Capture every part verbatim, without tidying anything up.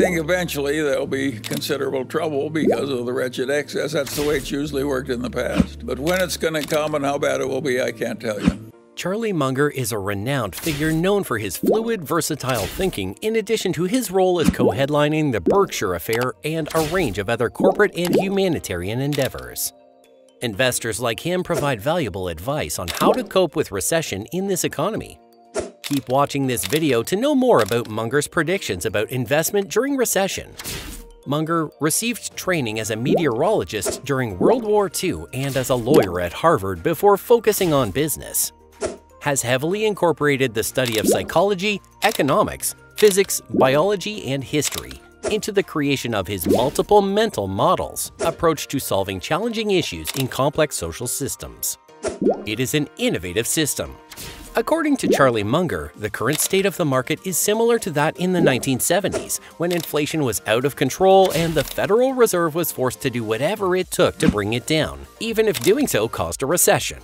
think eventually there'll be considerable trouble because of the wretched excess. That's the way it's usually worked in the past. But when it's going to come and how bad it will be, I can't tell you. Charlie Munger is a renowned figure known for his fluid, versatile thinking, in addition to his role as co-headlining the Berkshire Affair and a range of other corporate and humanitarian endeavors. Investors like him provide valuable advice on how to cope with recession in this economy. Keep watching this video to know more about Munger's predictions about investment during recession. Munger received training as a meteorologist during World War Two and as a lawyer at Harvard before focusing on business. Has heavily incorporated the study of psychology, economics, physics, biology, and history into the creation of his multiple mental models approach to solving challenging issues in complex social systems. It is an innovative system. According to Charlie Munger, the current state of the market is similar to that in the nineteen seventies, when inflation was out of control and the Federal Reserve was forced to do whatever it took to bring it down, even if doing so caused a recession.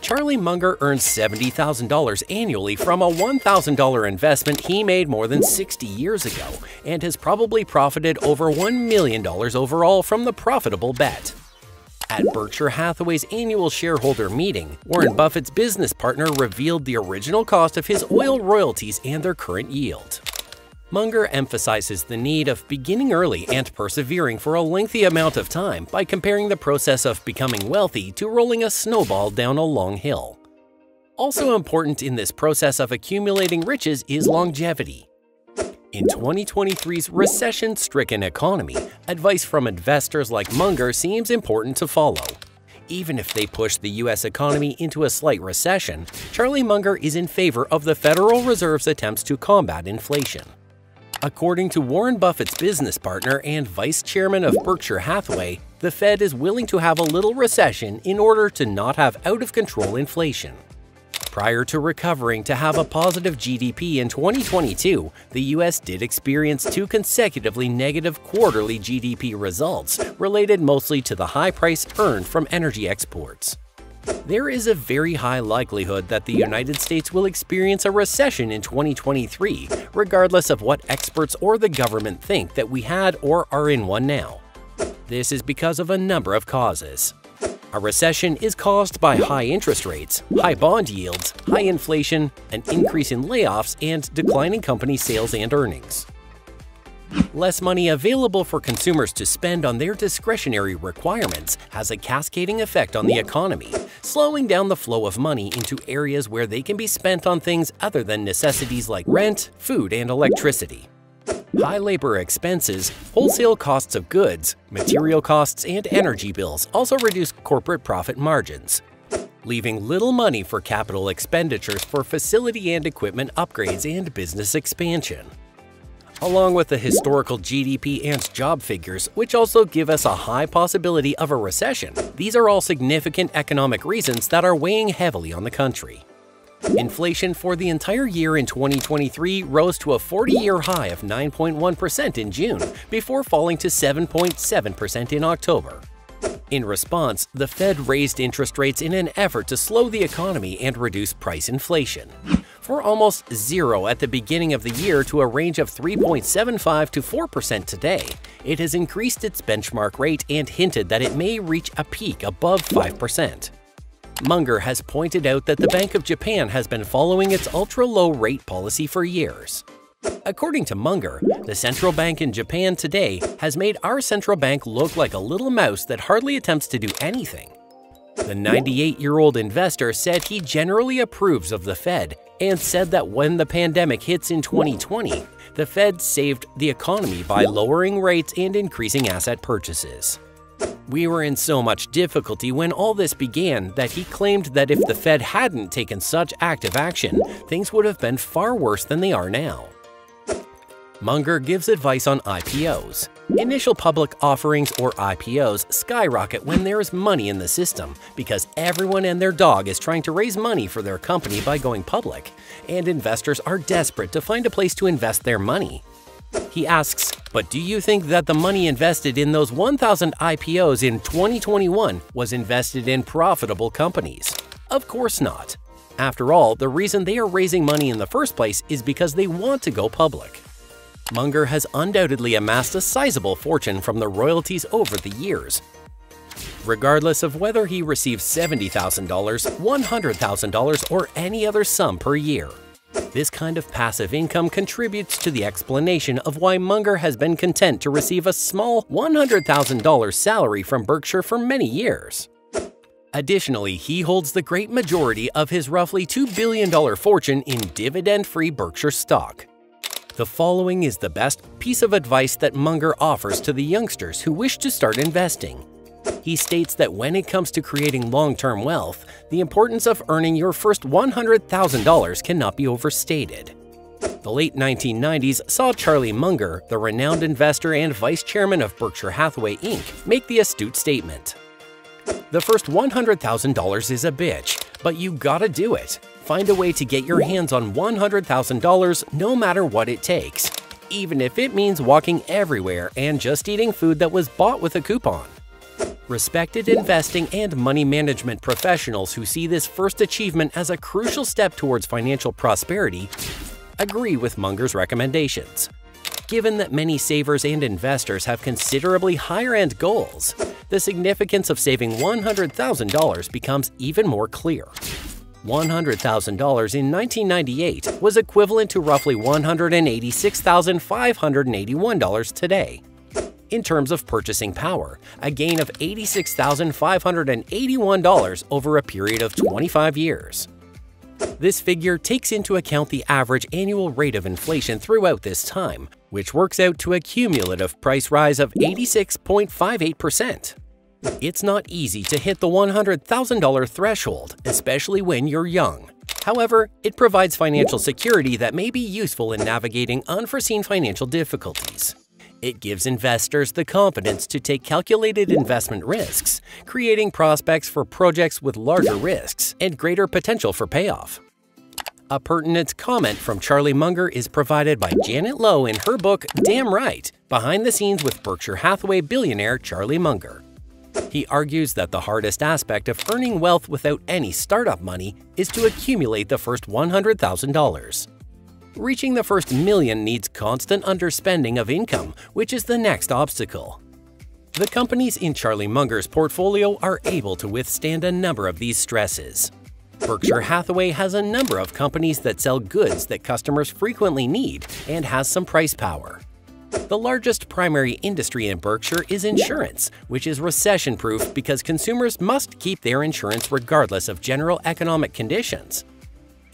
Charlie Munger earns seventy thousand dollars annually from a one thousand dollar investment he made more than sixty years ago and has probably profited over one million dollars overall from the profitable bet. At Berkshire Hathaway's annual shareholder meeting, Warren Buffett's business partner revealed the original cost of his oil royalties and their current yield. Munger emphasizes the need of beginning early and persevering for a lengthy amount of time by comparing the process of becoming wealthy to rolling a snowball down a long hill. Also important in this process of accumulating riches is longevity. In twenty twenty-three's recession-stricken economy, advice from investors like Munger seems important to follow. Even if they push the U S economy into a slight recession, Charlie Munger is in favor of the Federal Reserve's attempts to combat inflation. According to Warren Buffett's business partner and vice chairman of Berkshire Hathaway, the Fed is willing to have a little recession in order to not have out-of-control inflation. Prior to recovering to have a positive G D P in twenty twenty-two, the U S did experience two consecutively negative quarterly G D P results, related mostly to the high price earned from energy exports. There is a very high likelihood that the United States will experience a recession in twenty twenty-three, regardless of what experts or the government think that we had or are in one now. This is because of a number of causes. A recession is caused by high interest rates, high bond yields, high inflation, an increase in layoffs, and declining company sales and earnings. Less money available for consumers to spend on their discretionary requirements has a cascading effect on the economy, slowing down the flow of money into areas where they can be spent on things other than necessities like rent, food, and electricity. High labor expenses, wholesale costs of goods, material costs, and energy bills also reduce corporate profit margins, leaving little money for capital expenditures for facility and equipment upgrades and business expansion. Along with the historical G D P and job figures, which also give us a high possibility of a recession, these are all significant economic reasons that are weighing heavily on the country. Inflation for the entire year in twenty twenty-three rose to a forty-year high of nine point one percent in June, before falling to seven point seven percent in October. In response, the Fed raised interest rates in an effort to slow the economy and reduce price inflation, for almost zero at the beginning of the year to a range of three point seven five to four percent today. It has increased its benchmark rate and hinted that it may reach a peak above five percent. Munger has pointed out that the Bank of Japan has been following its ultra-low rate policy for years. According to Munger, the central bank in Japan today has made our central bank look like a little mouse that hardly attempts to do anything. The ninety-eight-year-old investor said he generally approves of the Fed and said that when the pandemic hits in twenty twenty, the Fed saved the economy by lowering rates and increasing asset purchases. We were in so much difficulty when all this began that he claimed that if the Fed hadn't taken such active action, things would have been far worse than they are now. Munger gives advice on I P Os. Initial public offerings, or I P Os, skyrocket when there is money in the system because everyone and their dog is trying to raise money for their company by going public, and investors are desperate to find a place to invest their money. He asks, but do you think that the money invested in those one thousand I P Os in twenty twenty-one was invested in profitable companies? Of course not. After all, the reason they are raising money in the first place is because they want to go public. Munger has undoubtedly amassed a sizable fortune from the royalties over the years. Regardless of whether he receives seventy thousand dollars, one hundred thousand dollars, or any other sum per year, this kind of passive income contributes to the explanation of why Munger has been content to receive a small one hundred thousand dollar salary from Berkshire for many years. Additionally, he holds the great majority of his roughly two billion dollar fortune in dividend-free Berkshire stock. The following is the best piece of advice that Munger offers to the youngsters who wish to start investing. He states that when it comes to creating long-term wealth, the importance of earning your first one hundred thousand dollars cannot be overstated. The late nineteen nineties saw Charlie Munger, the renowned investor and vice chairman of Berkshire Hathaway Incorporated, make the astute statement. The first one hundred thousand dollars is a bitch, but you gotta do it. Find a way to get your hands on one hundred thousand dollars no matter what it takes, even if it means walking everywhere and just eating food that was bought with a coupon. Respected investing and money management professionals who see this first achievement as a crucial step towards financial prosperity agree with Munger's recommendations. Given that many savers and investors have considerably higher-end goals, the significance of saving one hundred thousand dollars becomes even more clear. one hundred thousand dollars in nineteen ninety-eight was equivalent to roughly one hundred eighty-six thousand five hundred eighty-one dollars today. In terms of purchasing power, a gain of eighty-six thousand five hundred eighty-one dollars over a period of twenty-five years. This figure takes into account the average annual rate of inflation throughout this time, which works out to a cumulative price rise of eighty-six point five eight percent. It's not easy to hit the one hundred thousand dollar threshold, especially when you're young. However, it provides financial security that may be useful in navigating unforeseen financial difficulties. It gives investors the confidence to take calculated investment risks, creating prospects for projects with larger risks and greater potential for payoff. A pertinent comment from Charlie Munger is provided by Janet Lowe in her book Damn Right! Behind the Scenes with Berkshire Hathaway Billionaire Charlie Munger. He argues that the hardest aspect of earning wealth without any startup money is to accumulate the first one hundred thousand dollars. Reaching the first million needs constant underspending of income, which is the next obstacle. The companies in Charlie Munger's portfolio are able to withstand a number of these stresses. Berkshire Hathaway has a number of companies that sell goods that customers frequently need and has some price power. The largest primary industry in Berkshire is insurance, which is recession-proof because consumers must keep their insurance regardless of general economic conditions.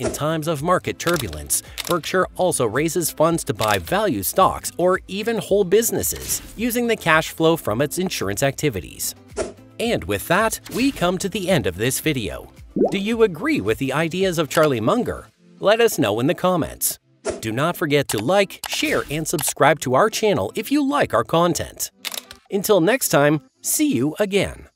In times of market turbulence, Berkshire also raises funds to buy value stocks or even whole businesses, using the cash flow from its insurance activities. And with that, we come to the end of this video. Do you agree with the ideas of Charlie Munger? Let us know in the comments. Do not forget to like, share, and subscribe to our channel if you like our content. Until next time, see you again.